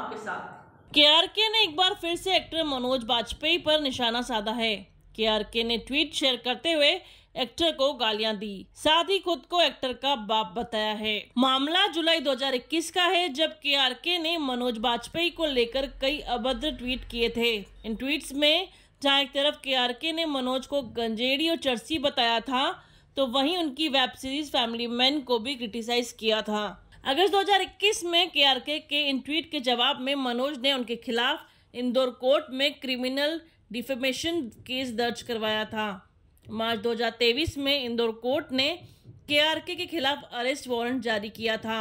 आपके साथ। केआरके ने एक बार फिर से एक्टर मनोज बाजपेयी पर निशाना साधा है। केआरके ने ट्वीट शेयर करते हुए एक्टर को गालियां दी, साथ ही खुद को एक्टर का बाप बताया है। मामला जुलाई 2021 का है, जब केआरके ने मनोज बाजपेयी को लेकर कई अभद्र ट्वीट किए थे। इन ट्वीट्स में जहां एक तरफ केआरके ने मनोज को गंजेड़ी और चर्सी बताया था, तो वहीं उनकी वेब सीरीज फैमिली मैन को भी क्रिटिसाइज किया था। अगस्त 2021 में केआरके के इन ट्वीट के जवाब में मनोज ने उनके खिलाफ इंदौर कोर्ट में क्रिमिनल डिफेमेशन केस दर्ज करवाया था। मार्च 2023 में इंदौर कोर्ट ने केआरके के खिलाफ अरेस्ट वारंट जारी किया था।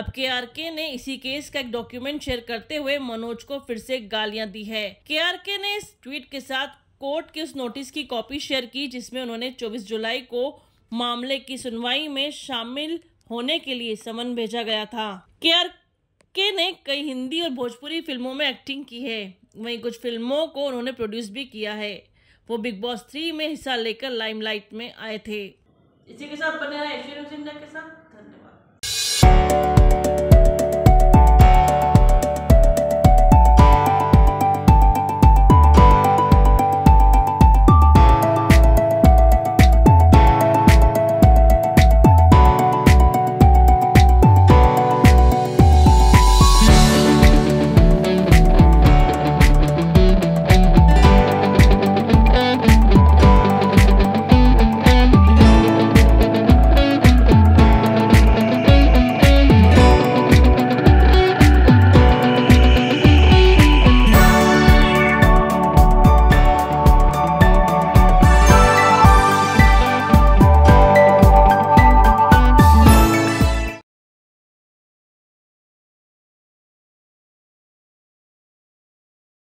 अब केआरके ने इसी केस का एक डॉक्यूमेंट शेयर करते हुए मनोज को फिर से गालियां दी है। केआरके ने इस ट्वीट के साथ कोर्ट के उस नोटिस की कॉपी शेयर की, जिसमें उन्होंने 24 जुलाई को मामले की सुनवाई में शामिल होने के लिए समन भेजा गया था। केआरके ने कई हिंदी और भोजपुरी फिल्मों में एक्टिंग की है, वहीं कुछ फिल्मों को उन्होंने प्रोड्यूस भी किया है। वो बिग बॉस 3 में हिस्सा लेकर लाइमलाइट में आए थे। इसी के साथ बने रहिए एशिया न्यूज़ इंडिया के साथ।